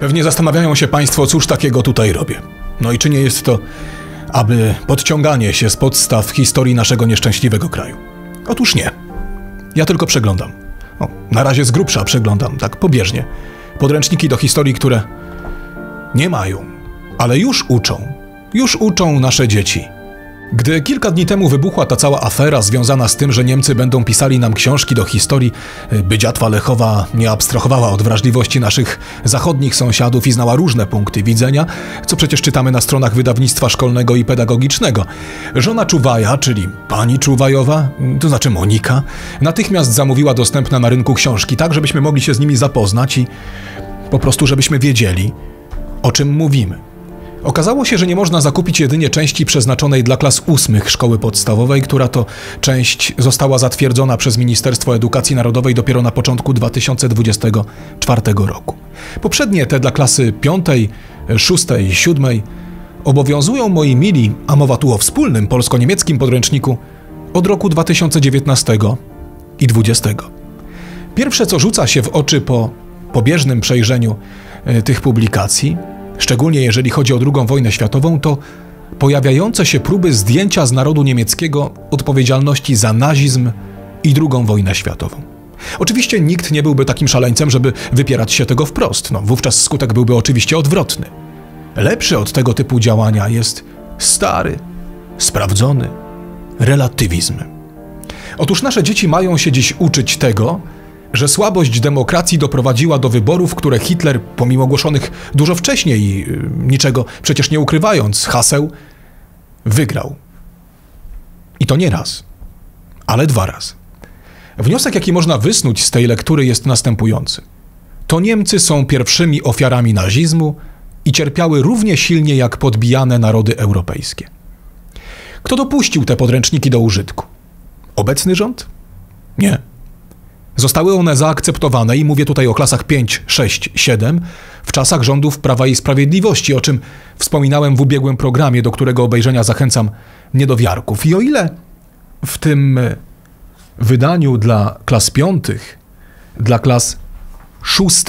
Pewnie zastanawiają się Państwo, cóż takiego tutaj robię. No i czy nie jest to, aby podciąganie się z podstaw historii naszego nieszczęśliwego kraju? Otóż nie. Ja tylko przeglądam. O, na razie z grubsza przeglądam, tak pobieżnie. Podręczniki do historii, które nie mają, ale już uczą nasze dzieci. Gdy kilka dni temu wybuchła ta cała afera związana z tym, że Niemcy będą pisali nam książki do historii, by dziatwa Lechowa nie abstrahowała od wrażliwości naszych zachodnich sąsiadów i znała różne punkty widzenia, co przecież czytamy na stronach Wydawnictwa Szkolnego i Pedagogicznego. Żona Czuwaja, czyli pani Czuwajowa, to znaczy Monika, natychmiast zamówiła dostępne na rynku książki, tak żebyśmy mogli się z nimi zapoznać i po prostu żebyśmy wiedzieli, o czym mówimy. Okazało się, że nie można zakupić jedynie części przeznaczonej dla klas 8 szkoły podstawowej, która to część została zatwierdzona przez Ministerstwo Edukacji Narodowej dopiero na początku 2024 roku. Poprzednie, te dla klasy 5, 6 i 7, obowiązują, moi mili, a mowa tu o wspólnym polsko-niemieckim podręczniku, od roku 2019 i 2020. Pierwsze, co rzuca się w oczy po pobieżnym przejrzeniu tych publikacji, szczególnie jeżeli chodzi o II wojnę światową, to pojawiające się próby zdjęcia z narodu niemieckiego odpowiedzialności za nazizm i II wojnę światową. Oczywiście nikt nie byłby takim szaleńcem, żeby wypierać się tego wprost. No, wówczas skutek byłby oczywiście odwrotny. Lepszy od tego typu działania jest stary, sprawdzony relatywizm. Otóż nasze dzieci mają się dziś uczyć tego, że słabość demokracji doprowadziła do wyborów, które Hitler, pomimo ogłoszonych dużo wcześniej i niczego przecież nie ukrywając haseł, wygrał. I to nie raz, ale dwa razy. Wniosek, jaki można wysnuć z tej lektury, jest następujący. To Niemcy są pierwszymi ofiarami nazizmu i cierpiały równie silnie jak podbijane narody europejskie. Kto dopuścił te podręczniki do użytku? Obecny rząd? Nie. Zostały one zaakceptowane, i mówię tutaj o klasach 5, 6, 7, w czasach rządów Prawa i Sprawiedliwości, o czym wspominałem w ubiegłym programie, do którego obejrzenia zachęcam niedowiarków. I o ile w tym wydaniu dla klas 5, dla klas 6,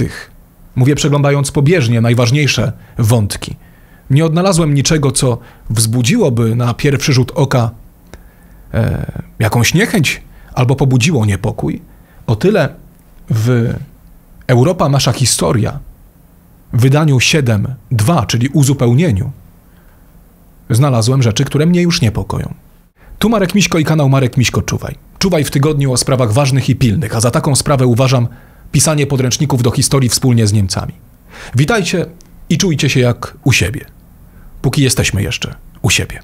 mówię przeglądając pobieżnie najważniejsze wątki, nie odnalazłem niczego, co wzbudziłoby na pierwszy rzut oka jakąś niechęć albo pobudziło niepokój, o tyle w Europa Nasza Historia, w wydaniu 7.2, czyli uzupełnieniu, znalazłem rzeczy, które mnie już niepokoją. Tu Marek Miśko i kanał Marek Miśko Czuwaj. Czuwaj w tygodniu o sprawach ważnych i pilnych, a za taką sprawę uważam pisanie podręczników do historii wspólnie z Niemcami. Witajcie i czujcie się jak u siebie, póki jesteśmy jeszcze u siebie.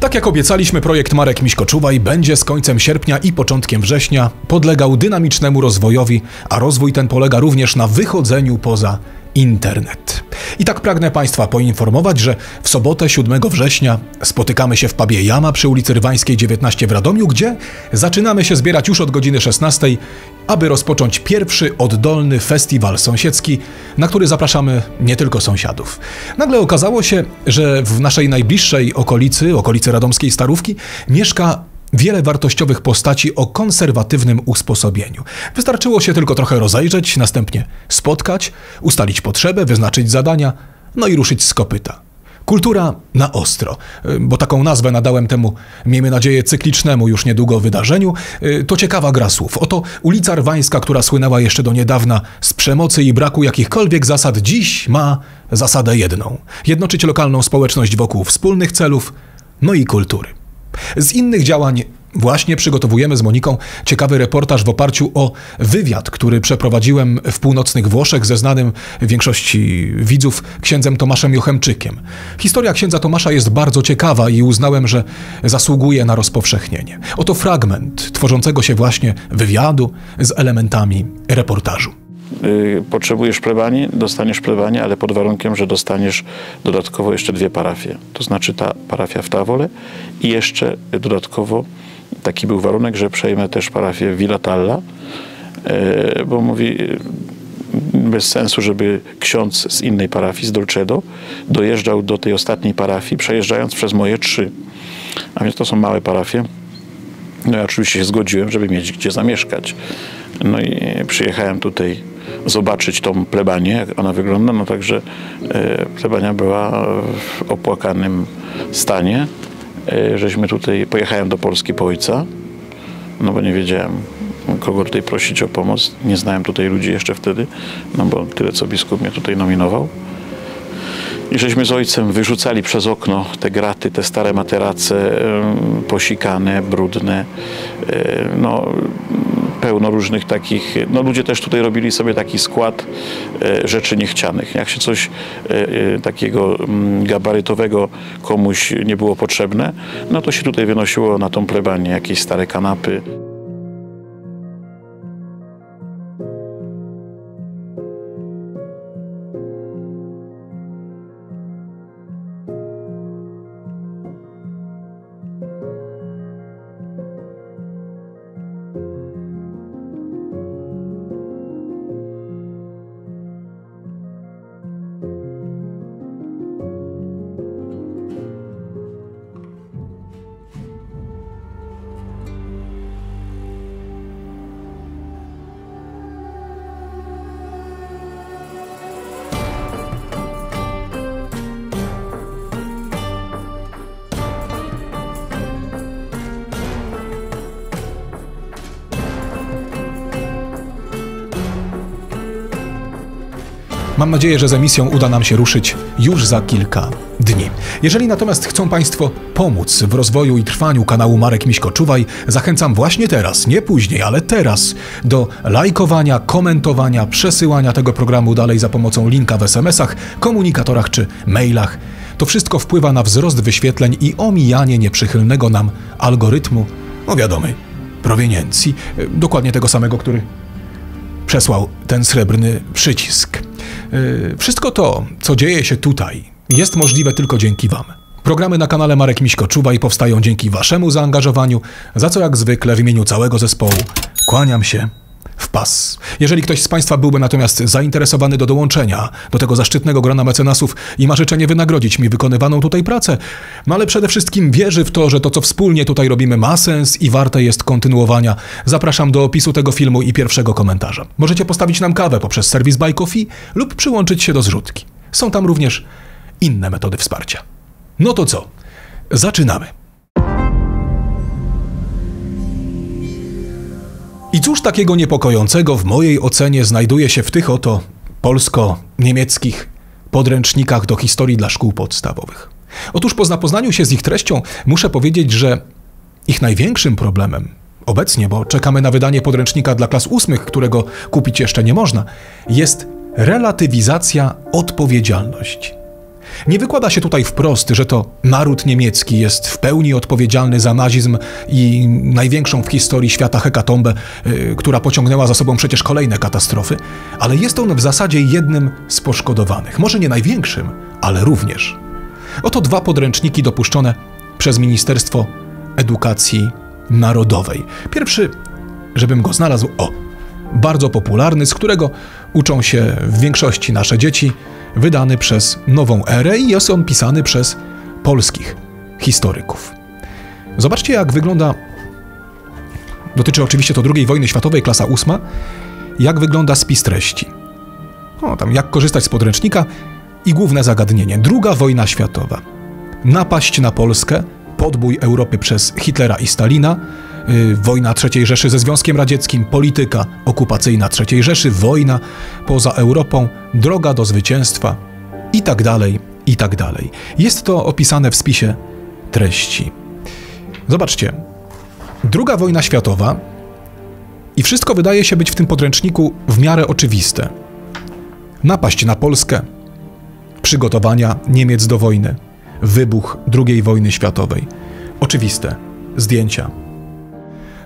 Tak jak obiecaliśmy, projekt Marek Miśko Czuwaj będzie z końcem sierpnia i początkiem września podlegał dynamicznemu rozwojowi, a rozwój ten polega również na wychodzeniu poza internet. I tak pragnę Państwa poinformować, że w sobotę 7 września spotykamy się w pubie Jama przy ulicy Rywańskiej 19 w Radomiu, gdzie zaczynamy się zbierać już od godziny 16, aby rozpocząć pierwszy oddolny festiwal sąsiedzki, na który zapraszamy nie tylko sąsiadów. Nagle okazało się, że w naszej najbliższej okolicy, okolicy radomskiej Starówki, mieszka wiele wartościowych postaci o konserwatywnym usposobieniu. Wystarczyło się tylko trochę rozejrzeć, następnie spotkać, ustalić potrzebę, wyznaczyć zadania, no i ruszyć z kopyta. Kultura na ostro, bo taką nazwę nadałem temu, miejmy nadzieję, cyklicznemu już niedługo wydarzeniu. To ciekawa gra słów. Oto ulica Rywańska, która słynęła jeszcze do niedawna z przemocy i braku jakichkolwiek zasad, dziś ma zasadę jedną. Jednoczyć lokalną społeczność wokół wspólnych celów, no i kultury. Z innych działań Właśnie przygotowujemy z Moniką ciekawy reportaż w oparciu o wywiad, który przeprowadziłem w północnych Włoszech ze znanym większości widzów księdzem Tomaszem Jochemczykiem. Historia księdza Tomasza jest bardzo ciekawa i uznałem, że zasługuje na rozpowszechnienie. Oto fragment tworzącego się właśnie wywiadu z elementami reportażu. Potrzebujesz plebanii, dostaniesz plebanię, ale pod warunkiem, że dostaniesz dodatkowo jeszcze dwie parafie. To znaczy ta parafia w Tawole i jeszcze dodatkowo taki był warunek, że przejmę też parafię Villatalla, bo mówi, bez sensu, żeby ksiądz z innej parafii, z Dolcedo, dojeżdżał do tej ostatniej parafii, przejeżdżając przez moje trzy. A więc to są małe parafie. No ja oczywiście się zgodziłem, żeby mieć gdzie zamieszkać. No i przyjechałem tutaj zobaczyć tą plebanię, jak ona wygląda. No także plebania była w opłakanym stanie. Żeśmy tutaj, pojechałem do Polski po ojca, no bo nie wiedziałem, kogo tutaj prosić o pomoc. Nie znałem tutaj ludzi jeszcze wtedy, no bo tyle co biskup mnie tutaj nominował. I żeśmy z ojcem wyrzucali przez okno te graty, te stare materace, posikane, brudne, no pełno różnych takich, no ludzie też tutaj robili sobie taki skład rzeczy niechcianych. Jak się coś takiego gabarytowego komuś nie było potrzebne, no to się tutaj wynosiło na tą plebanię jakieś stare kanapy. Mam nadzieję, że z emisją uda nam się ruszyć już za kilka dni. Jeżeli natomiast chcą Państwo pomóc w rozwoju i trwaniu kanału Marek Miśko Czuwaj, zachęcam właśnie teraz, nie później, ale teraz do lajkowania, komentowania, przesyłania tego programu dalej za pomocą linka w SMS-ach, komunikatorach czy mailach. To wszystko wpływa na wzrost wyświetleń i omijanie nieprzychylnego nam algorytmu, no wiadomej, proweniencji, dokładnie tego samego, który przesłał ten srebrny przycisk. Wszystko to, co dzieje się tutaj, jest możliwe tylko dzięki Wam. Programy na kanale Marek Miśko Czuwaj powstają dzięki Waszemu zaangażowaniu, za co jak zwykle w imieniu całego zespołu kłaniam się w pas. Jeżeli ktoś z Państwa byłby natomiast zainteresowany do dołączenia do tego zaszczytnego grona mecenasów i ma życzenie wynagrodzić mi wykonywaną tutaj pracę, no ale przede wszystkim wierzy w to, że to, co wspólnie tutaj robimy, ma sens i warte jest kontynuowania, zapraszam do opisu tego filmu i pierwszego komentarza. Możecie postawić nam kawę poprzez serwis Buy Coffee lub przyłączyć się do zrzutki. Są tam również inne metody wsparcia. No to co? Zaczynamy! I cóż takiego niepokojącego w mojej ocenie znajduje się w tych oto polsko-niemieckich podręcznikach do historii dla szkół podstawowych? Otóż po zapoznaniu się z ich treścią muszę powiedzieć, że ich największym problemem obecnie, bo czekamy na wydanie podręcznika dla klas 8, którego kupić jeszcze nie można, jest relatywizacja odpowiedzialności. Nie wykłada się tutaj wprost, że to naród niemiecki jest w pełni odpowiedzialny za nazizm i największą w historii świata hekatombę, która pociągnęła za sobą przecież kolejne katastrofy, ale jest on w zasadzie jednym z poszkodowanych. Może nie największym, ale również. Oto dwa podręczniki dopuszczone przez Ministerstwo Edukacji Narodowej. Pierwszy, żebym go znalazł, bardzo popularny, z którego uczą się w większości nasze dzieci, wydany przez Nową Erę i jest on pisany przez polskich historyków. Zobaczcie, jak wygląda, dotyczy oczywiście to II wojny światowej, klasa 8, jak wygląda spis treści. Tam jak korzystać z podręcznika i główne zagadnienie. II wojna światowa. Napaść na Polskę, podbój Europy przez Hitlera i Stalina, wojna III Rzeszy ze Związkiem Radzieckim, polityka okupacyjna III Rzeszy, wojna poza Europą, droga do zwycięstwa i tak dalej, i tak dalej. Jest to opisane w spisie treści. Zobaczcie, II wojna światowa i wszystko wydaje się być w tym podręczniku w miarę oczywiste. Napaść na Polskę, przygotowania Niemiec do wojny, wybuch II wojny światowej. Oczywiste. Zdjęcia.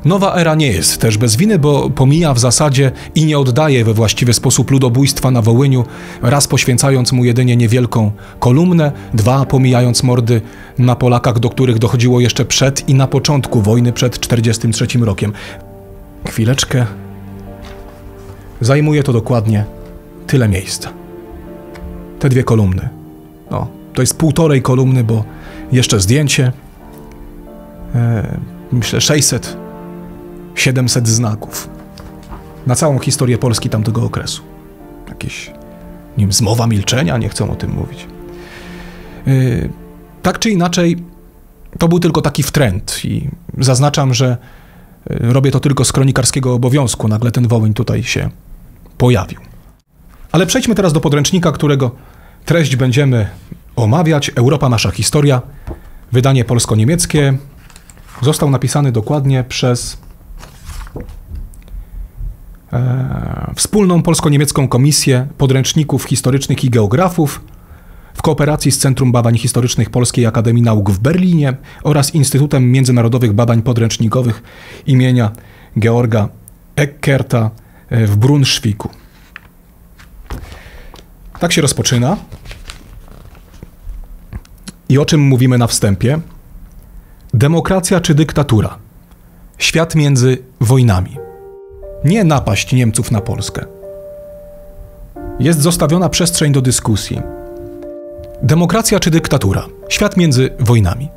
Nowa era nie jest też bez winy, bo pomija w zasadzie i nie oddaje we właściwy sposób ludobójstwa na Wołyniu, raz poświęcając mu jedynie niewielką kolumnę, dwa pomijając mordy na Polakach, do których dochodziło jeszcze przed i na początku wojny, przed 1943 rokiem. Chwileczkę. Zajmuje to dokładnie tyle miejsca. Te dwie kolumny. No, to jest półtorej kolumny, bo jeszcze zdjęcie. Myślę 600-700 znaków na całą historię Polski tamtego okresu. Jakieś, nie wiem, zmowa milczenia, nie chcą o tym mówić. Tak czy inaczej, to był tylko taki wtręt i zaznaczam, że robię to tylko z kronikarskiego obowiązku. Nagle ten Wołyń tutaj się pojawił. Ale przejdźmy teraz do podręcznika, którego treść będziemy omawiać. Europa, nasza historia. Wydanie polsko-niemieckie. Został napisany dokładnie przez Wspólną Polsko-Niemiecką Komisję Podręczników Historycznych i Geografów w kooperacji z Centrum Badań Historycznych Polskiej Akademii Nauk w Berlinie oraz Instytutem Międzynarodowych Badań Podręcznikowych imienia Georga Eckerta w Brunszwiku. Tak się rozpoczyna. I o czym mówimy na wstępie? Demokracja czy dyktatura? Świat między wojnami. Nie napaść Niemców na Polskę. Jest zostawiona przestrzeń do dyskusji. Demokracja czy dyktatura? Świat między wojnami.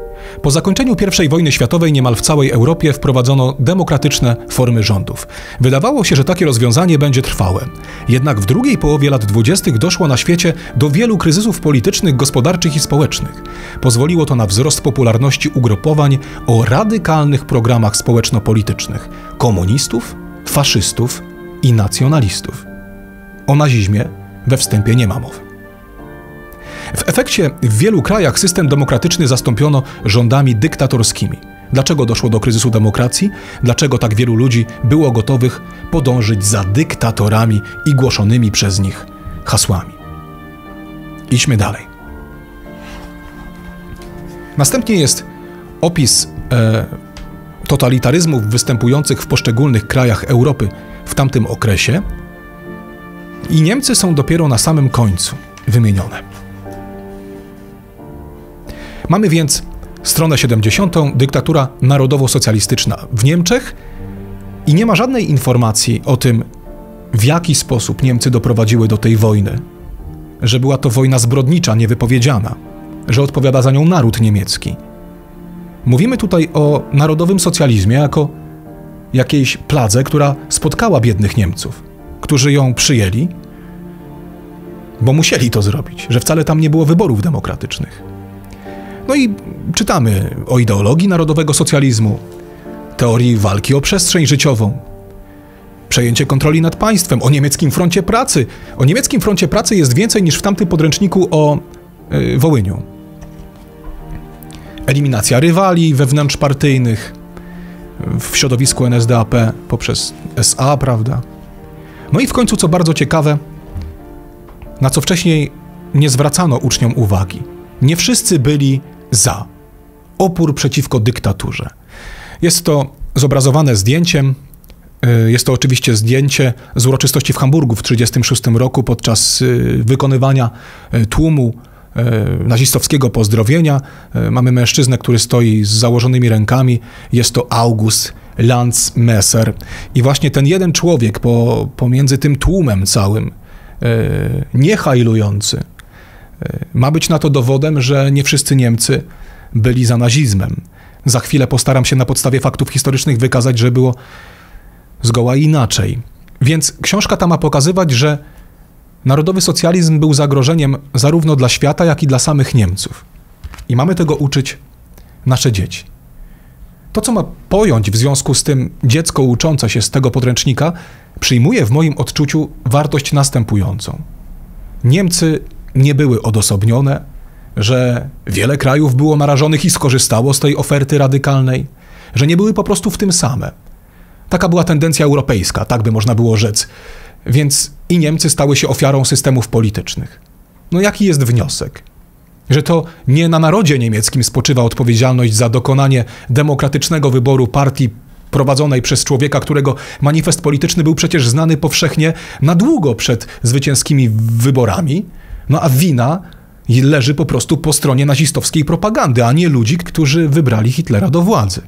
Po zakończeniu I wojny światowej niemal w całej Europie wprowadzono demokratyczne formy rządów. Wydawało się, że takie rozwiązanie będzie trwałe. Jednak w drugiej połowie lat 20. doszło na świecie do wielu kryzysów politycznych, gospodarczych i społecznych. Pozwoliło to na wzrost popularności ugrupowań o radykalnych programach społeczno-politycznych – komunistów, faszystów i nacjonalistów. O nazizmie we wstępie nie ma mowy. W efekcie w wielu krajach system demokratyczny zastąpiono rządami dyktatorskimi. Dlaczego doszło do kryzysu demokracji? Dlaczego tak wielu ludzi było gotowych podążyć za dyktatorami i głoszonymi przez nich hasłami? Idźmy dalej. Następnie jest opis totalitaryzmów występujących w poszczególnych krajach Europy w tamtym okresie i Niemcy są dopiero na samym końcu wymienione. Mamy więc stronę 70, dyktatura narodowo-socjalistyczna w Niemczech i nie ma żadnej informacji o tym, w jaki sposób Niemcy doprowadziły do tej wojny, że była to wojna zbrodnicza, niewypowiedziana, że odpowiada za nią naród niemiecki. Mówimy tutaj o narodowym socjalizmie jako jakiejś pladze, która spotkała biednych Niemców, którzy ją przyjęli, bo musieli to zrobić, że wcale tam nie było wyborów demokratycznych. No i czytamy o ideologii narodowego socjalizmu, teorii walki o przestrzeń życiową, przejęcie kontroli nad państwem, o niemieckim froncie pracy. O niemieckim froncie pracy jest więcej niż w tamtym podręczniku o Wołyniu. Eliminacja rywali wewnątrzpartyjnych w środowisku NSDAP poprzez SA, prawda? No i w końcu, co bardzo ciekawe, na co wcześniej nie zwracano uczniom uwagi. Nie wszyscy byli za. Opór przeciwko dyktaturze. Jest to zobrazowane zdjęciem. Jest to oczywiście zdjęcie z uroczystości w Hamburgu w 1936 roku podczas wykonywania tłumu nazistowskiego pozdrowienia. Mamy mężczyznę, który stoi z założonymi rękami. Jest to August Landsmesser. I właśnie ten jeden człowiek pomiędzy tym tłumem całym, niehajlujący, ma być na to dowodem, że nie wszyscy Niemcy byli za nazizmem. Za chwilę postaram się na podstawie faktów historycznych wykazać, że było zgoła inaczej. Więc książka ta ma pokazywać, że narodowy socjalizm był zagrożeniem zarówno dla świata, jak i dla samych Niemców. I mamy tego uczyć nasze dzieci. To, co ma pojąć w związku z tym dziecko uczące się z tego podręcznika, przyjmuje w moim odczuciu wartość następującą. Niemcy nie były odosobnione, że wiele krajów było narażonych i skorzystało z tej oferty radykalnej, że nie były po prostu w tym same. Taka była tendencja europejska, tak by można było rzec. Więc i Niemcy stały się ofiarą systemów politycznych. No jaki jest wniosek? Że to nie na narodzie niemieckim spoczywa odpowiedzialność za dokonanie demokratycznego wyboru partii prowadzonej przez człowieka, którego manifest polityczny był przecież znany powszechnie na długo przed zwycięskimi wyborami, no a wina leży po prostu po stronie nazistowskiej propagandy, a nie ludzi, którzy wybrali Hitlera do władzy.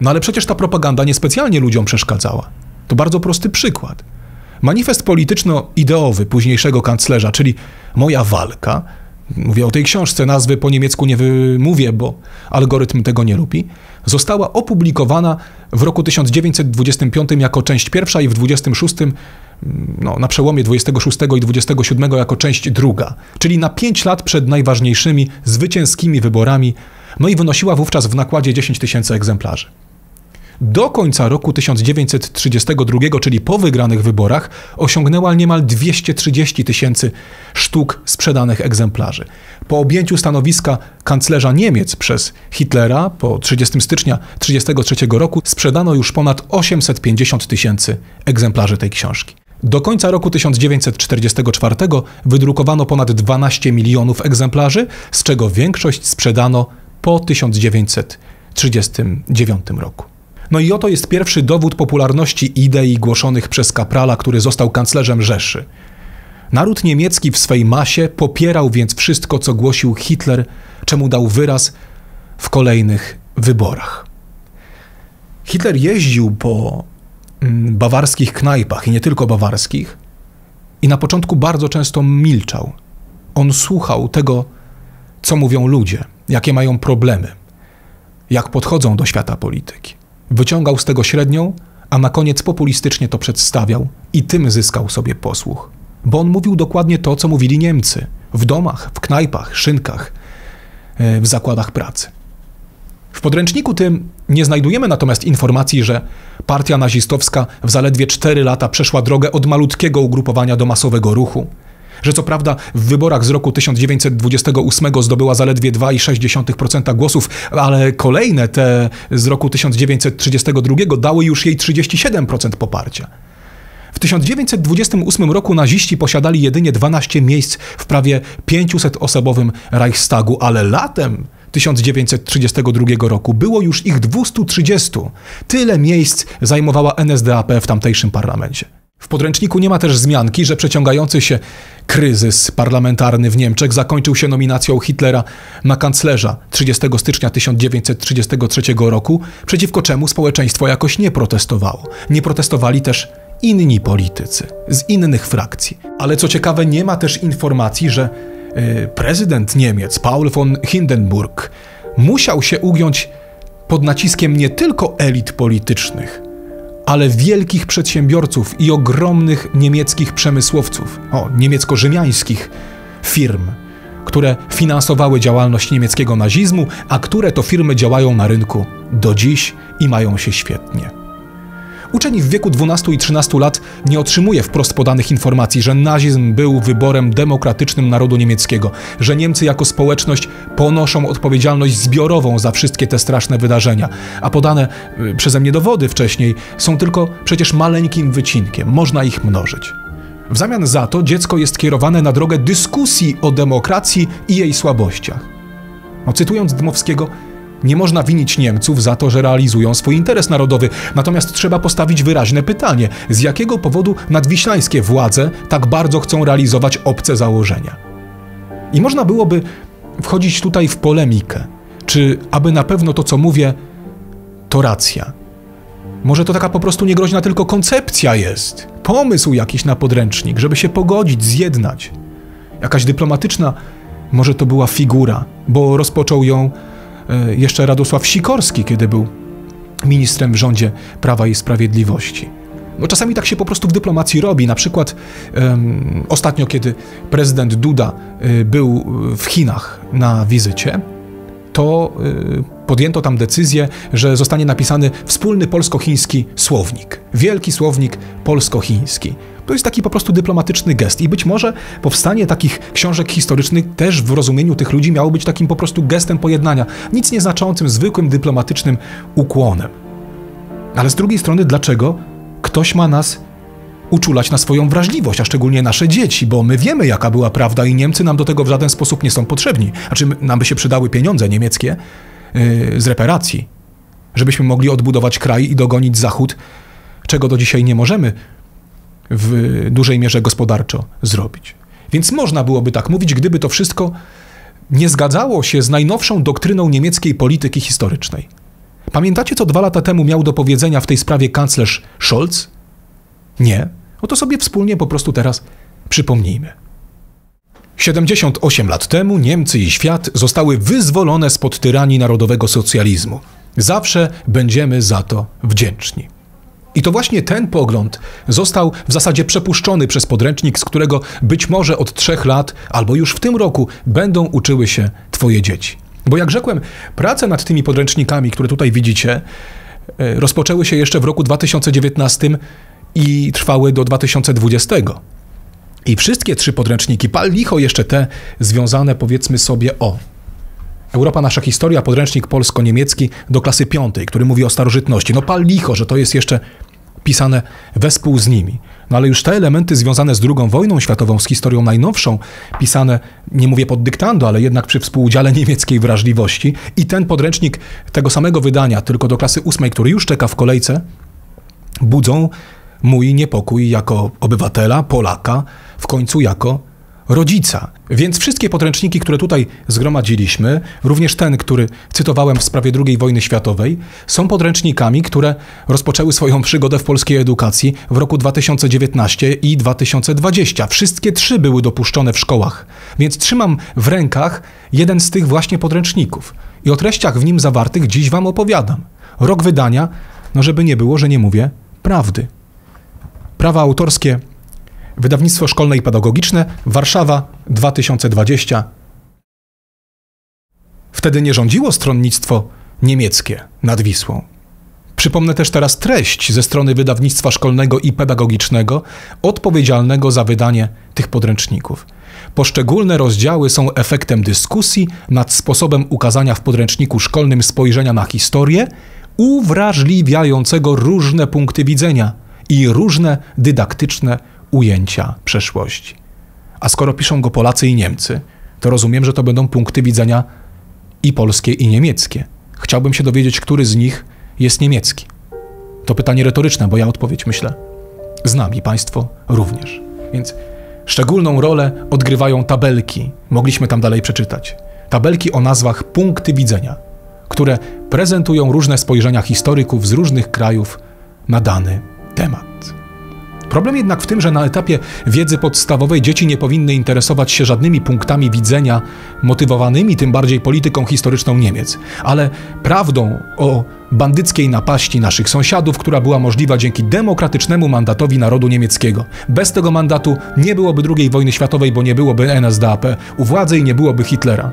No ale przecież ta propaganda niespecjalnie ludziom przeszkadzała. To bardzo prosty przykład. Manifest polityczno-ideowy późniejszego kanclerza, czyli Moja walka, mówię o tej książce, nazwy po niemiecku nie wymówię, bo algorytm tego nie lubi, została opublikowana w roku 1925 jako część pierwsza i w 1926, no, na przełomie 26 i 27 jako część druga, czyli na 5 lat przed najważniejszymi zwycięskimi wyborami, no i wynosiła wówczas w nakładzie 10 000 egzemplarzy. Do końca roku 1932, czyli po wygranych wyborach, osiągnęła niemal 230 000 sztuk sprzedanych egzemplarzy. Po objęciu stanowiska kanclerza Niemiec przez Hitlera po 30 stycznia 1933 roku sprzedano już ponad 850 000 egzemplarzy tej książki. Do końca roku 1944 wydrukowano ponad 12 milionów egzemplarzy, z czego większość sprzedano po 1939 roku. No i oto jest pierwszy dowód popularności idei głoszonych przez kaprala, który został kanclerzem Rzeszy. Naród niemiecki w swej masie popierał więc wszystko, co głosił Hitler, czemu dał wyraz w kolejnych wyborach. Hitler jeździł po bawarskich knajpach i nie tylko bawarskich i na początku bardzo często milczał. On słuchał tego, co mówią ludzie, jakie mają problemy, jak podchodzą do świata polityki. Wyciągał z tego średnią, a na koniec populistycznie to przedstawiał i tym zyskał sobie posłuch. Bo on mówił dokładnie to, co mówili Niemcy. W domach, w knajpach, szynkach, w zakładach pracy. W podręczniku tym nie znajdujemy natomiast informacji, że partia nazistowska w zaledwie 4 lata przeszła drogę od malutkiego ugrupowania do masowego ruchu, że co prawda w wyborach z roku 1928 zdobyła zaledwie 2,6% głosów, ale kolejne, te z roku 1932, dały już jej 37% poparcia. W 1928 roku naziści posiadali jedynie 12 miejsc w prawie 500-osobowym Reichstagu, ale latem 1932 roku było już ich 230. Tyle miejsc zajmowała NSDAP w tamtejszym parlamencie. W podręczniku nie ma też wzmianki, że przeciągający się kryzys parlamentarny w Niemczech zakończył się nominacją Hitlera na kanclerza 30 stycznia 1933 roku, przeciwko czemu społeczeństwo jakoś nie protestowało. Nie protestowali też inni politycy z innych frakcji. Ale co ciekawe, nie ma też informacji, że prezydent Niemiec Paul von Hindenburg musiał się ugiąć pod naciskiem nie tylko elit politycznych, ale wielkich przedsiębiorców i ogromnych niemieckich przemysłowców, niemiecko-rzymiańskich firm, które finansowały działalność niemieckiego nazizmu, a które to firmy działają na rynku do dziś i mają się świetnie. Uczeń w wieku 12 i 13 lat nie otrzymuje wprost podanych informacji, że nazizm był wyborem demokratycznym narodu niemieckiego, że Niemcy jako społeczność ponoszą odpowiedzialność zbiorową za wszystkie te straszne wydarzenia, a podane przeze mnie dowody wcześniej są tylko przecież maleńkim wycinkiem, można ich mnożyć. W zamian za to dziecko jest kierowane na drogę dyskusji o demokracji i jej słabościach. No, cytując Dmowskiego, nie można winić Niemców za to, że realizują swój interes narodowy, natomiast trzeba postawić wyraźne pytanie, z jakiego powodu nadwiślańskie władze tak bardzo chcą realizować obce założenia. I można byłoby wchodzić tutaj w polemikę, czy aby na pewno to, co mówię, to racja. Może to taka po prostu niegroźna tylko koncepcja jest, pomysł jakiś na podręcznik, żeby się pogodzić, zjednać. Jakaś dyplomatyczna, może to była figura, bo rozpoczął ją jeszcze Radosław Sikorski, kiedy był ministrem w rządzie Prawa i Sprawiedliwości. No czasami tak się po prostu w dyplomacji robi. Na przykład ostatnio, kiedy prezydent Duda był w Chinach na wizycie, to podjęto tam decyzję, że zostanie napisany wspólny polsko-chiński słownik. Wielki słownik polsko-chiński. To jest taki po prostu dyplomatyczny gest i być może powstanie takich książek historycznych też w rozumieniu tych ludzi miało być takim po prostu gestem pojednania, nic nieznaczącym, zwykłym dyplomatycznym ukłonem. Ale z drugiej strony, dlaczego ktoś ma nas uczulać na swoją wrażliwość, a szczególnie nasze dzieci, bo my wiemy, jaka była prawda i Niemcy nam do tego w żaden sposób nie są potrzebni. Znaczy, nam by się przydały pieniądze niemieckie z reparacji, żebyśmy mogli odbudować kraj i dogonić Zachód, czego do dzisiaj nie możemy w dużej mierze gospodarczo zrobić. Więc można byłoby tak mówić, gdyby to wszystko nie zgadzało się z najnowszą doktryną niemieckiej polityki historycznej. Pamiętacie, co 2 lata temu miał do powiedzenia w tej sprawie kanclerz Scholz? Nie? No to sobie wspólnie po prostu teraz przypomnijmy. 78 lat temu Niemcy i świat zostały wyzwolone spod tyranii narodowego socjalizmu. Zawsze będziemy za to wdzięczni. I to właśnie ten pogląd został w zasadzie przepuszczony przez podręcznik, z którego być może od 3 lat albo już w tym roku będą uczyły się twoje dzieci. Bo jak rzekłem, prace nad tymi podręcznikami, które tutaj widzicie, rozpoczęły się jeszcze w roku 2019 i trwały do 2020. I wszystkie 3 podręczniki, pal licho jeszcze te związane, powiedzmy sobie, o Europa, nasza historia, podręcznik polsko-niemiecki do klasy 5, który mówi o starożytności. No pal licho, że to jest jeszcze pisane wespół z nimi. No ale już te elementy związane z II wojną światową, z historią najnowszą, pisane, nie mówię pod dyktando, ale jednak przy współudziale niemieckiej wrażliwości. I ten podręcznik tego samego wydania, tylko do klasy 8, który już czeka w kolejce, budzą mój niepokój jako obywatela, Polaka, w końcu jako rodzica. Więc wszystkie podręczniki, które tutaj zgromadziliśmy, również ten, który cytowałem w sprawie II wojny światowej, są podręcznikami, które rozpoczęły swoją przygodę w polskiej edukacji w roku 2019 i 2020. Wszystkie 3 były dopuszczone w szkołach, więc trzymam w rękach jeden z tych właśnie podręczników i o treściach w nim zawartych dziś wam opowiadam. Rok wydania, no żeby nie było, że nie mówię prawdy. Prawa autorskie, Wydawnictwo Szkolne i Pedagogiczne, Warszawa, 2020. Wtedy nie rządziło stronnictwo niemieckie nad Wisłą. Przypomnę też teraz treść ze strony Wydawnictwa Szkolnego i Pedagogicznego odpowiedzialnego za wydanie tych podręczników. Poszczególne rozdziały są efektem dyskusji nad sposobem ukazania w podręczniku szkolnym spojrzenia na historię, uwrażliwiającego różne punkty widzenia i różne dydaktyczne ujęcia przeszłości. A skoro piszą go Polacy i Niemcy, to rozumiem, że to będą punkty widzenia i polskie, i niemieckie. Chciałbym się dowiedzieć, który z nich jest niemiecki. To pytanie retoryczne, bo ja odpowiedź, myślę, znam i państwo również. Więc szczególną rolę odgrywają tabelki. Mogliśmy tam dalej przeczytać. Tabelki o nazwach punkty widzenia, które prezentują różne spojrzenia historyków z różnych krajów na dany temat. Problem jednak w tym, że na etapie wiedzy podstawowej dzieci nie powinny interesować się żadnymi punktami widzenia motywowanymi tym bardziej polityką historyczną Niemiec, ale prawdą o bandyckiej napaści naszych sąsiadów, która była możliwa dzięki demokratycznemu mandatowi narodu niemieckiego. Bez tego mandatu nie byłoby II wojny światowej, bo nie byłoby NSDAP u władzy i nie byłoby Hitlera.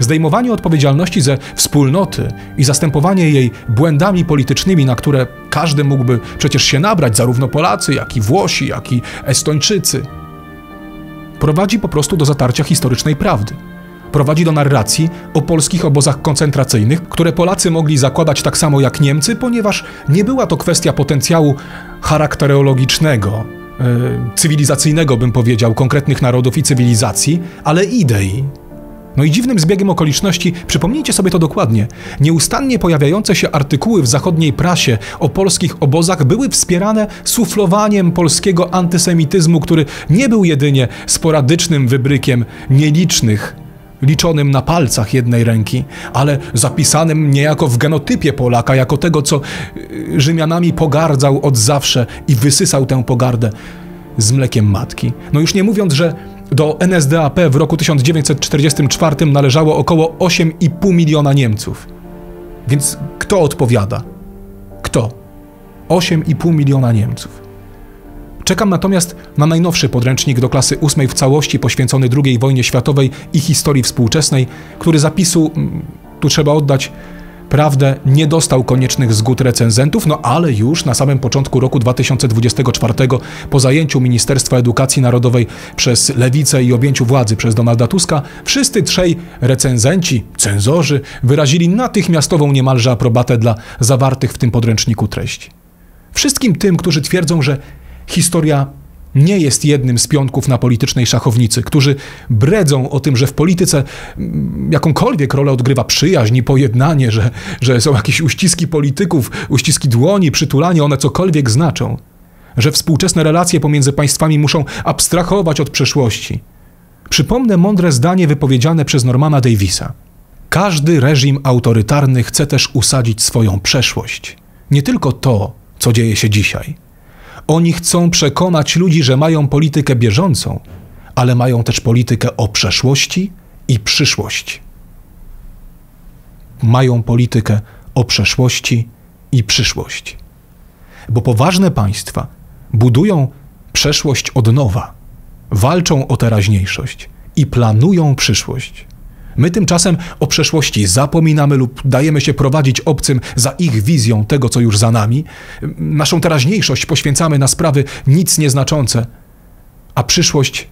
Zdejmowanie odpowiedzialności ze wspólnoty i zastępowanie jej błędami politycznymi, na które każdy mógłby przecież się nabrać, zarówno Polacy, jak i Włosi, jak i Estończycy, prowadzi po prostu do zatarcia historycznej prawdy. Prowadzi do narracji o polskich obozach koncentracyjnych, które Polacy mogli zakładać tak samo jak Niemcy, ponieważ nie była to kwestia potencjału charakterologicznego, cywilizacyjnego, bym powiedział, konkretnych narodów i cywilizacji, ale idei. No i dziwnym zbiegiem okoliczności, przypomnijcie sobie to dokładnie, nieustannie pojawiające się artykuły w zachodniej prasie o polskich obozach były wspierane suflowaniem polskiego antysemityzmu, który nie był jedynie sporadycznym wybrykiem nielicznych, liczonym na palcach jednej ręki, ale zapisanym niejako w genotypie Polaka, jako tego, co Rzymianami pogardzał od zawsze i wysysał tę pogardę z mlekiem matki. No już nie mówiąc, że do NSDAP w roku 1944 należało około 8,5 miliona Niemców. Więc kto odpowiada? Kto? 8,5 miliona Niemców. Czekam natomiast na najnowszy podręcznik do klasy 8 w całości poświęcony II wojnie światowej i historii współczesnej, który zapisu, tu trzeba oddać, prawdę nie dostał koniecznych zgód recenzentów, no ale już na samym początku roku 2024 po zajęciu Ministerstwa Edukacji Narodowej przez Lewicę i objęciu władzy przez Donalda Tuska wszyscy trzej recenzenci, cenzorzy wyrazili natychmiastową niemalże aprobatę dla zawartych w tym podręczniku treści. Wszystkim tym, którzy twierdzą, że historia nie jest jednym z pionków na politycznej szachownicy, którzy bredzą o tym, że w polityce jakąkolwiek rolę odgrywa przyjaźń i pojednanie, że są jakieś uściski polityków, uściski dłoni, przytulanie, one cokolwiek znaczą, że współczesne relacje pomiędzy państwami muszą abstrahować od przeszłości. Przypomnę mądre zdanie wypowiedziane przez Normana Davisa. Każdy reżim autorytarny chce też usadzić swoją przeszłość. Nie tylko to, co dzieje się dzisiaj. Oni chcą przekonać ludzi, że mają politykę bieżącą, ale mają też politykę o przeszłości i przyszłości. Mają politykę o przeszłości i przyszłości. Bo poważne państwa budują przeszłość od nowa, walczą o teraźniejszość i planują przyszłość. My tymczasem o przeszłości zapominamy lub dajemy się prowadzić obcym za ich wizją tego, co już za nami. Naszą teraźniejszość poświęcamy na sprawy nic nieznaczące, a przyszłość,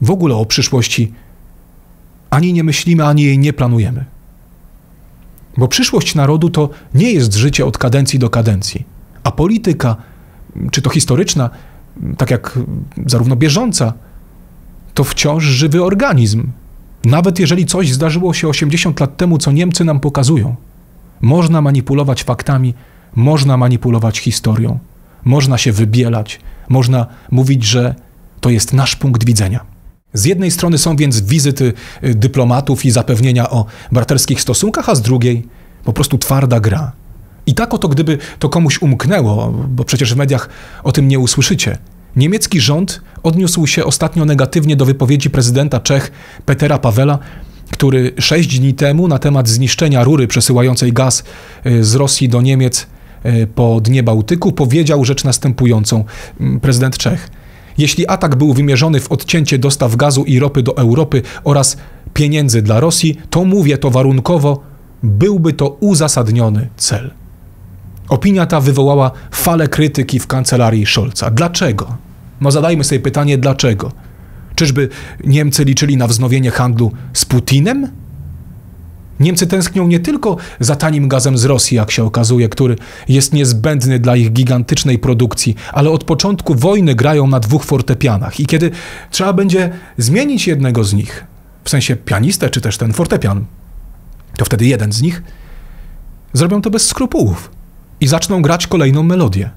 w ogóle o przyszłości ani nie myślimy, ani jej nie planujemy. Bo przyszłość narodu to nie jest życie od kadencji do kadencji, a polityka, czy to historyczna, tak jak zarówno bieżąca, to wciąż żywy organizm. Nawet jeżeli coś zdarzyło się 80 lat temu, co Niemcy nam pokazują, można manipulować faktami, można manipulować historią, można się wybielać, można mówić, że to jest nasz punkt widzenia. Z jednej strony są więc wizyty dyplomatów i zapewnienia o braterskich stosunkach, a z drugiej po prostu twarda gra. I tak oto, gdyby to komuś umknęło, bo przecież w mediach o tym nie usłyszycie, niemiecki rząd odniósł się ostatnio negatywnie do wypowiedzi prezydenta Czech Petra Pawela, który 6 dni temu na temat zniszczenia rury przesyłającej gaz z Rosji do Niemiec po dnie Bałtyku powiedział rzecz następującą. Prezydent Czech: jeśli atak był wymierzony w odcięcie dostaw gazu i ropy do Europy oraz pieniędzy dla Rosji, to mówię to warunkowo, byłby to uzasadniony cel. Opinia ta wywołała falę krytyki w kancelarii Scholza. Dlaczego? No zadajmy sobie pytanie, dlaczego? Czyżby Niemcy liczyli na wznowienie handlu z Putinem? Niemcy tęsknią nie tylko za tanim gazem z Rosji, jak się okazuje, który jest niezbędny dla ich gigantycznej produkcji, ale od początku wojny grają na 2 fortepianach i kiedy trzeba będzie zmienić jednego z nich, w sensie pianistę czy też ten fortepian, to wtedy jeden z nich, zrobią to bez skrupułów i zaczną grać kolejną melodię.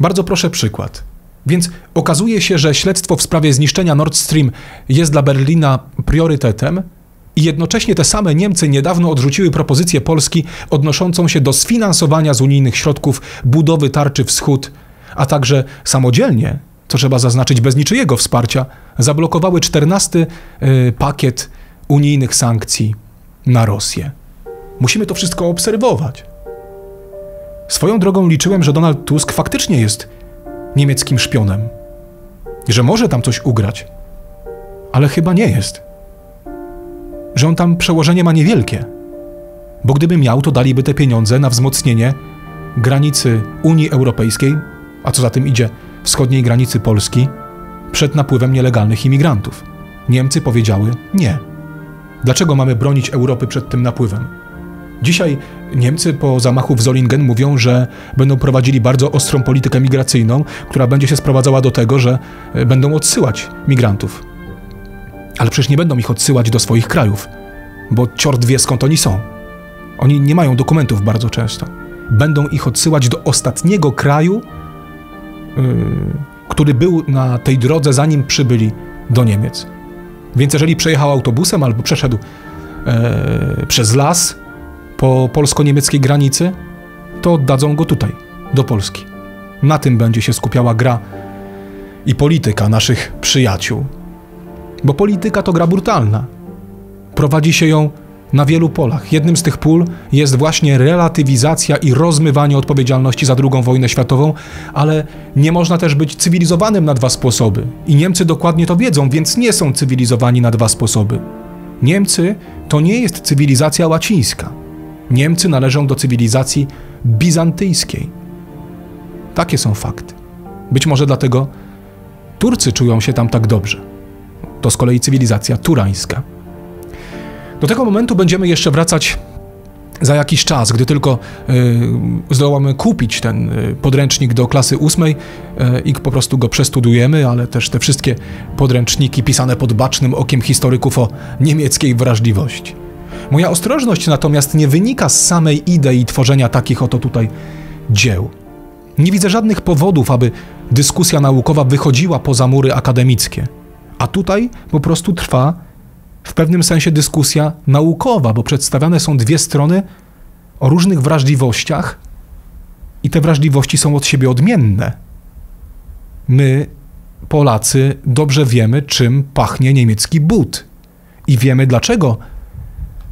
Bardzo proszę przykład. Więc okazuje się, że śledztwo w sprawie zniszczenia Nord Stream jest dla Berlina priorytetem i jednocześnie te same Niemcy niedawno odrzuciły propozycję Polski odnoszącą się do sfinansowania z unijnych środków budowy tarczy Wschód, a także samodzielnie, co trzeba zaznaczyć bez niczyjego wsparcia, zablokowały 14 pakiet unijnych sankcji na Rosję. Musimy to wszystko obserwować. Swoją drogą liczyłem, że Donald Tusk faktycznie jest niemieckim szpionem. Że może tam coś ugrać, ale chyba nie jest. Że on tam przełożenie ma niewielkie, bo gdyby miał, to daliby te pieniądze na wzmocnienie granicy Unii Europejskiej, a co za tym idzie, wschodniej granicy Polski, przed napływem nielegalnych imigrantów. Niemcy powiedziały nie. Dlaczego mamy bronić Europy przed tym napływem? Dzisiaj Niemcy po zamachu w Solingen mówią, że będą prowadzili bardzo ostrą politykę migracyjną, która będzie się sprowadzała do tego, że będą odsyłać migrantów. Ale przecież nie będą ich odsyłać do swoich krajów, bo ciord wie skąd oni są. Oni nie mają dokumentów bardzo często. Będą ich odsyłać do ostatniego kraju, który był na tej drodze, zanim przybyli do Niemiec. Więc jeżeli przejechał autobusem albo przeszedł przez las po polsko-niemieckiej granicy, to oddadzą go tutaj, do Polski. Na tym będzie się skupiała gra i polityka naszych przyjaciół. Bo polityka to gra brutalna. Prowadzi się ją na wielu polach. Jednym z tych pól jest właśnie relatywizacja i rozmywanie odpowiedzialności za II wojnę światową, ale nie można też być cywilizowanym na dwa sposoby. I Niemcy dokładnie to wiedzą, więc nie są cywilizowani na dwa sposoby. Niemcy to nie jest cywilizacja łacińska. Niemcy należą do cywilizacji bizantyjskiej. Takie są fakty. Być może dlatego Turcy czują się tam tak dobrze. To z kolei cywilizacja turańska. Do tego momentu będziemy jeszcze wracać za jakiś czas, gdy tylko zdołamy kupić ten podręcznik do klasy 8 i po prostu go przestudujemy, ale też te wszystkie podręczniki pisane pod bacznym okiem historyków o niemieckiej wrażliwości. Moja ostrożność natomiast nie wynika z samej idei tworzenia takich oto tutaj dzieł. Nie widzę żadnych powodów, aby dyskusja naukowa wychodziła poza mury akademickie. A tutaj po prostu trwa w pewnym sensie dyskusja naukowa, bo przedstawiane są dwie strony o różnych wrażliwościach i te wrażliwości są od siebie odmienne. My, Polacy, dobrze wiemy, czym pachnie niemiecki but i wiemy, dlaczego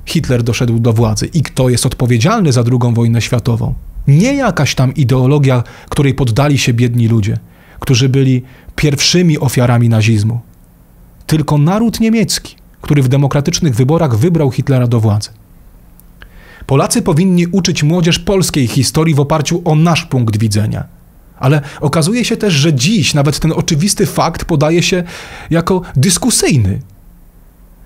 Hitler doszedł do władzy i kto jest odpowiedzialny za II wojnę światową. Nie jakaś tam ideologia, której poddali się biedni ludzie, którzy byli pierwszymi ofiarami nazizmu, tylko naród niemiecki, który w demokratycznych wyborach wybrał Hitlera do władzy. Polacy powinni uczyć młodzież polskiej historii w oparciu o nasz punkt widzenia. Ale okazuje się też, że dziś nawet ten oczywisty fakt podaje się jako dyskusyjny.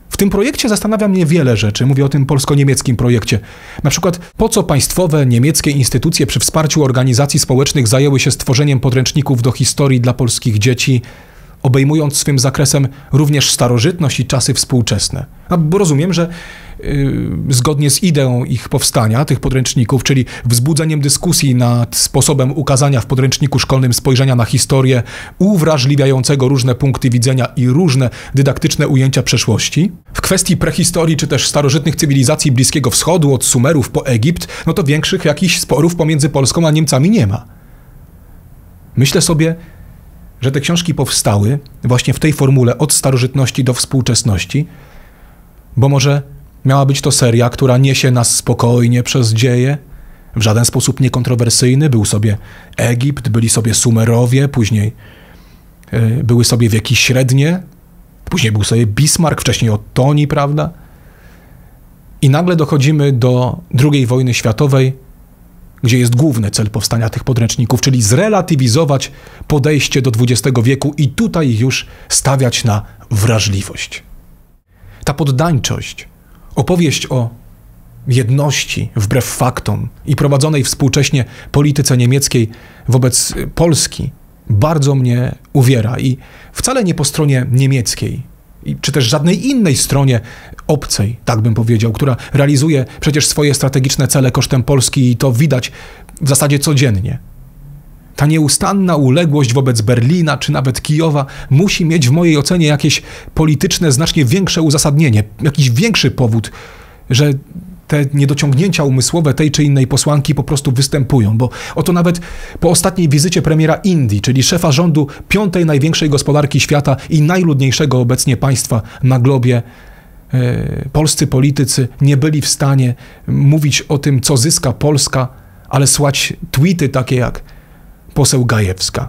W tym projekcie zastanawia mnie wiele rzeczy. Mówię o tym polsko-niemieckim projekcie. Na przykład, po co państwowe niemieckie instytucje przy wsparciu organizacji społecznych zajęły się stworzeniem podręczników do historii dla polskich dzieci, obejmując swym zakresem również starożytność i czasy współczesne. A bo rozumiem, że zgodnie z ideą ich powstania, tych podręczników, czyli wzbudzeniem dyskusji nad sposobem ukazania w podręczniku szkolnym spojrzenia na historię, uwrażliwiającego różne punkty widzenia i różne dydaktyczne ujęcia przeszłości, w kwestii prehistorii czy też starożytnych cywilizacji Bliskiego Wschodu, od Sumerów po Egipt, no to większych jakichś sporów pomiędzy Polską a Niemcami nie ma. Myślę sobie, że te książki powstały właśnie w tej formule od starożytności do współczesności, bo może miała być to seria, która niesie nas spokojnie przez dzieje, w żaden sposób niekontrowersyjny. Był sobie Egipt, byli sobie Sumerowie, później były sobie wieki średnie, później był sobie Bismarck, wcześniej Ottoni, prawda? I nagle dochodzimy do II wojny światowej, gdzie jest główny cel powstania tych podręczników, czyli zrelatywizować podejście do XX wieku i tutaj już stawiać na wrażliwość. Ta poddańczość, opowieść o jedności wbrew faktom i prowadzonej współcześnie polityce niemieckiej wobec Polski bardzo mnie uwiera i wcale nie po stronie niemieckiej, czy też żadnej innej stronie obcej, tak bym powiedział, która realizuje przecież swoje strategiczne cele kosztem Polski i to widać w zasadzie codziennie. Ta nieustanna uległość wobec Berlina czy nawet Kijowa musi mieć w mojej ocenie jakieś polityczne, znacznie większe uzasadnienie, jakiś większy powód, że te niedociągnięcia umysłowe tej czy innej posłanki po prostu występują, bo oto nawet po ostatniej wizycie premiera Indii, czyli szefa rządu piątej największej gospodarki świata i najludniejszego obecnie państwa na globie, polscy politycy nie byli w stanie mówić o tym, co zyska Polska, ale słać tweety takie jak poseł Gajewska.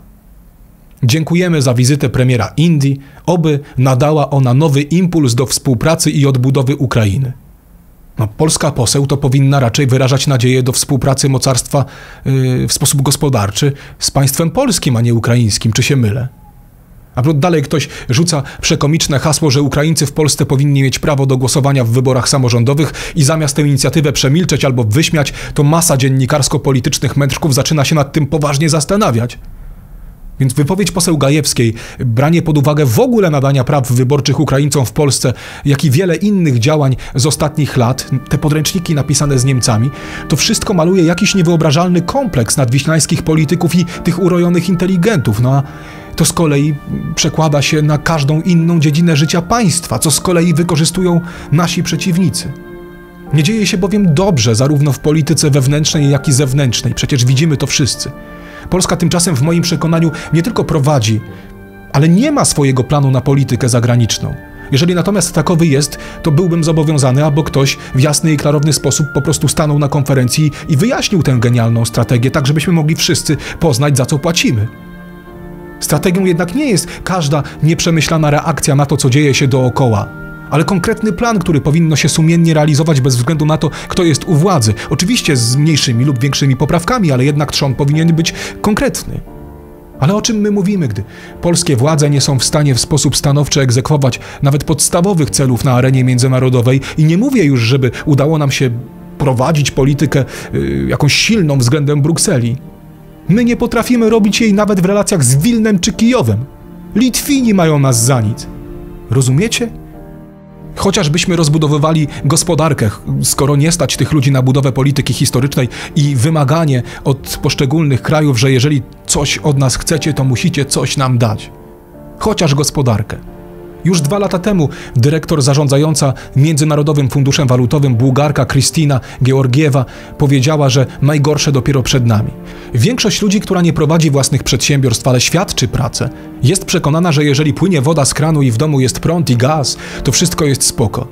Dziękujemy za wizytę premiera Indii, oby nadała ona nowy impuls do współpracy i odbudowy Ukrainy. No, polska poseł to powinna raczej wyrażać nadzieję do współpracy mocarstwa w sposób gospodarczy z państwem polskim, a nie ukraińskim. Czy się mylę? A dalej ktoś rzuca przekomiczne hasło, że Ukraińcy w Polsce powinni mieć prawo do głosowania w wyborach samorządowych i zamiast tę inicjatywę przemilczeć albo wyśmiać, to masa dziennikarsko-politycznych mędrków zaczyna się nad tym poważnie zastanawiać. Więc wypowiedź poseł Gajewskiej, branie pod uwagę w ogóle nadania praw wyborczych Ukraińcom w Polsce, jak i wiele innych działań z ostatnich lat, te podręczniki napisane z Niemcami, to wszystko maluje jakiś niewyobrażalny kompleks nadwiślańskich polityków i tych urojonych inteligentów. No a to z kolei przekłada się na każdą inną dziedzinę życia państwa, co z kolei wykorzystują nasi przeciwnicy. Nie dzieje się bowiem dobrze zarówno w polityce wewnętrznej, jak i zewnętrznej. Przecież widzimy to wszyscy. Polska tymczasem w moim przekonaniu nie tylko prowadzi, ale nie ma swojego planu na politykę zagraniczną. Jeżeli natomiast takowy jest, to byłbym zobowiązany, aby ktoś w jasny i klarowny sposób po prostu stanął na konferencji i wyjaśnił tę genialną strategię, tak żebyśmy mogli wszyscy poznać, za co płacimy. Strategią jednak nie jest każda nieprzemyślana reakcja na to, co dzieje się dookoła, ale konkretny plan, który powinno się sumiennie realizować bez względu na to, kto jest u władzy. Oczywiście z mniejszymi lub większymi poprawkami, ale jednak trzon powinien być konkretny. Ale o czym my mówimy, gdy polskie władze nie są w stanie w sposób stanowczy egzekwować nawet podstawowych celów na arenie międzynarodowej i nie mówię już, żeby udało nam się prowadzić politykę jakąś silną względem Brukseli. My nie potrafimy robić jej nawet w relacjach z Wilnem czy Kijowem. Litwini mają nas za nic. Rozumiecie? Chociażbyśmy rozbudowywali gospodarkę, skoro nie stać tych ludzi na budowę polityki historycznej i wymaganie od poszczególnych krajów, że jeżeli coś od nas chcecie, to musicie coś nam dać. Chociaż gospodarkę. Już 2 lata temu dyrektor zarządzająca Międzynarodowym Funduszem Walutowym Bułgarka Kristina Georgiewa powiedziała, że najgorsze dopiero przed nami. Większość ludzi, która nie prowadzi własnych przedsiębiorstw, ale świadczy pracę, jest przekonana, że jeżeli płynie woda z kranu i w domu jest prąd i gaz, to wszystko jest spoko.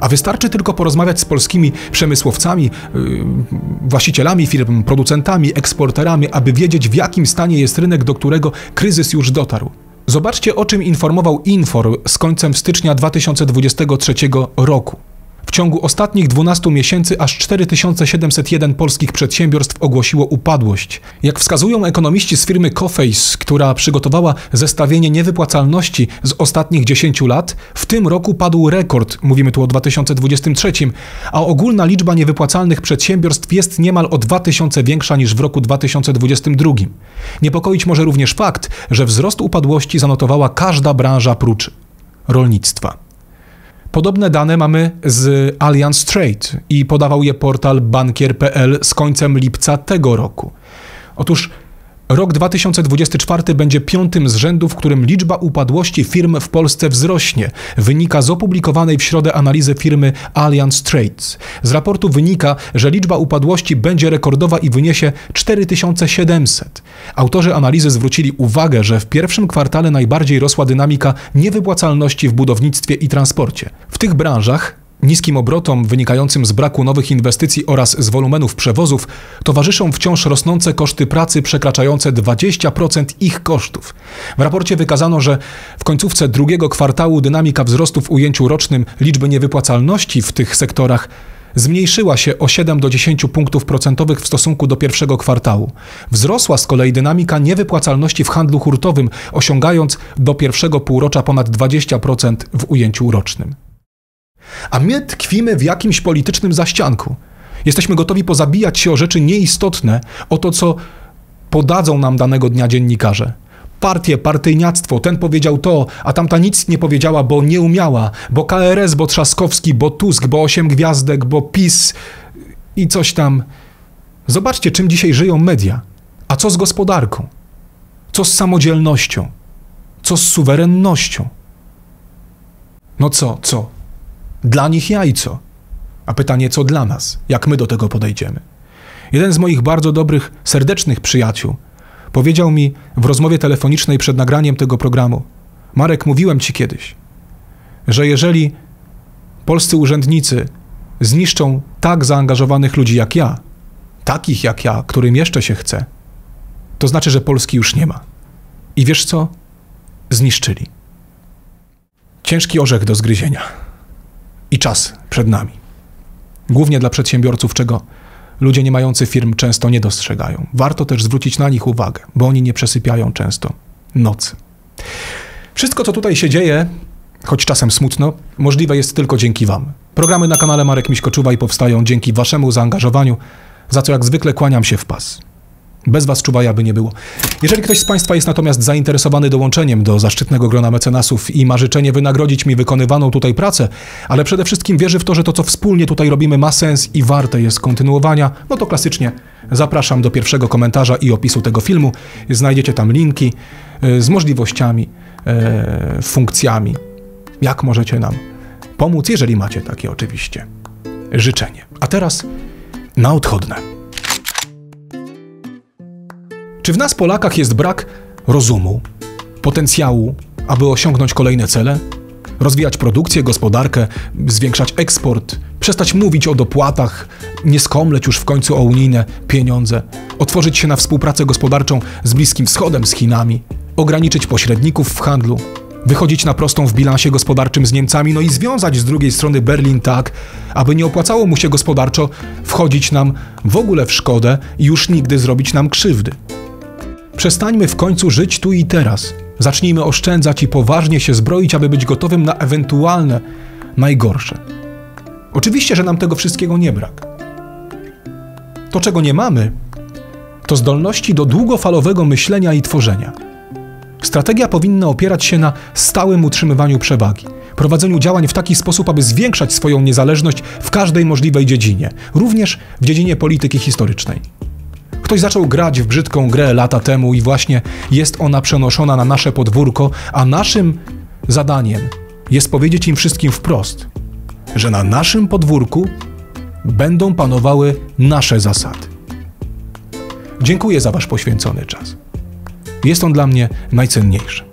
A wystarczy tylko porozmawiać z polskimi przemysłowcami, właścicielami firm, producentami, eksporterami, aby wiedzieć, w jakim stanie jest rynek, do którego kryzys już dotarł. Zobaczcie, o czym informował Infor z końcem stycznia 2023 roku. W ciągu ostatnich 12 miesięcy aż 4701 polskich przedsiębiorstw ogłosiło upadłość. Jak wskazują ekonomiści z firmy Coface, która przygotowała zestawienie niewypłacalności z ostatnich 10 lat, w tym roku padł rekord, mówimy tu o 2023, a ogólna liczba niewypłacalnych przedsiębiorstw jest niemal o 2000 większa niż w roku 2022. Niepokoić może również fakt, że wzrost upadłości zanotowała każda branża prócz rolnictwa. Podobne dane mamy z Allianz Trade i podawał je portal bankier.pl z końcem lipca tego roku. Otóż rok 2024 będzie 5. z rzędu, w którym liczba upadłości firm w Polsce wzrośnie. Wynika z opublikowanej w środę analizy firmy Allianz Trade. Z raportu wynika, że liczba upadłości będzie rekordowa i wyniesie 4700. Autorzy analizy zwrócili uwagę, że w pierwszym kwartale najbardziej rosła dynamika niewypłacalności w budownictwie i transporcie. W tych branżach niskim obrotom wynikającym z braku nowych inwestycji oraz z wolumenów przewozów towarzyszą wciąż rosnące koszty pracy przekraczające 20% ich kosztów. W raporcie wykazano, że w końcówce drugiego kwartału dynamika wzrostu w ujęciu rocznym liczby niewypłacalności w tych sektorach zmniejszyła się o 7 do 10 punktów procentowych w stosunku do pierwszego kwartału. Wzrosła z kolei dynamika niewypłacalności w handlu hurtowym, osiągając do pierwszego półrocza ponad 20% w ujęciu rocznym. A my tkwimy w jakimś politycznym zaścianku. Jesteśmy gotowi pozabijać się o rzeczy nieistotne, o to, co podadzą nam danego dnia dziennikarze. Partie, partyjniactwo, ten powiedział to, a tamta nic nie powiedziała, bo nie umiała, bo KRS, bo Trzaskowski, bo Tusk, bo 8 gwiazdek, bo PiS i coś tam. Zobaczcie, czym dzisiaj żyją media. A co z gospodarką? Co z samodzielnością? Co z suwerennością? No co? Dla nich jajco. A pytanie, co dla nas? Jak my do tego podejdziemy? Jeden z moich bardzo dobrych, serdecznych przyjaciół powiedział mi w rozmowie telefonicznej przed nagraniem tego programu: Marek, mówiłem ci kiedyś, że jeżeli polscy urzędnicy zniszczą tak zaangażowanych ludzi jak ja, takich jak ja, którym jeszcze się chce, to znaczy, że Polski już nie ma. I wiesz co? Zniszczyli. Ciężki orzech do zgryzienia. I czas przed nami. Głównie dla przedsiębiorców, czego ludzie nie mający firm często nie dostrzegają. Warto też zwrócić na nich uwagę, bo oni nie przesypiają często nocy. Wszystko, co tutaj się dzieje, choć czasem smutno, możliwe jest tylko dzięki wam. Programy na kanale Marek Miśko Czuwaj powstają dzięki waszemu zaangażowaniu, za co jak zwykle kłaniam się w pas. Bez was Czuwaja by nie było. Jeżeli ktoś z Państwa jest natomiast zainteresowany dołączeniem do zaszczytnego grona mecenasów i ma życzenie wynagrodzić mi wykonywaną tutaj pracę, ale przede wszystkim wierzy w to, że to, co wspólnie tutaj robimy, ma sens i warte jest kontynuowania, no to klasycznie zapraszam do pierwszego komentarza i opisu tego filmu. Znajdziecie tam linki z możliwościami, funkcjami, jak możecie nam pomóc, jeżeli macie takie oczywiście życzenie. A teraz na odchodne. Czy w nas, Polakach, jest brak rozumu, potencjału, aby osiągnąć kolejne cele? Rozwijać produkcję, gospodarkę, zwiększać eksport, przestać mówić o dopłatach, nie skomleć już w końcu o unijne pieniądze, otworzyć się na współpracę gospodarczą z Bliskim Wschodem, z Chinami, ograniczyć pośredników w handlu, wychodzić na prostą w bilansie gospodarczym z Niemcami, no i związać z drugiej strony Berlin tak, aby nie opłacało mu się gospodarczo wchodzić nam w ogóle w szkodę i już nigdy zrobić nam krzywdy. Przestańmy w końcu żyć tu i teraz. Zacznijmy oszczędzać i poważnie się zbroić, aby być gotowym na ewentualne najgorsze. Oczywiście, że nam tego wszystkiego nie brak. To, czego nie mamy, to zdolności do długofalowego myślenia i tworzenia. Strategia powinna opierać się na stałym utrzymywaniu przewagi, prowadzeniu działań w taki sposób, aby zwiększać swoją niezależność w każdej możliwej dziedzinie, również w dziedzinie polityki historycznej. Ktoś zaczął grać w brzydką grę lata temu i właśnie jest ona przenoszona na nasze podwórko, a naszym zadaniem jest powiedzieć im wszystkim wprost, że na naszym podwórku będą panowały nasze zasady. Dziękuję za Wasz poświęcony czas. Jest on dla mnie najcenniejszy.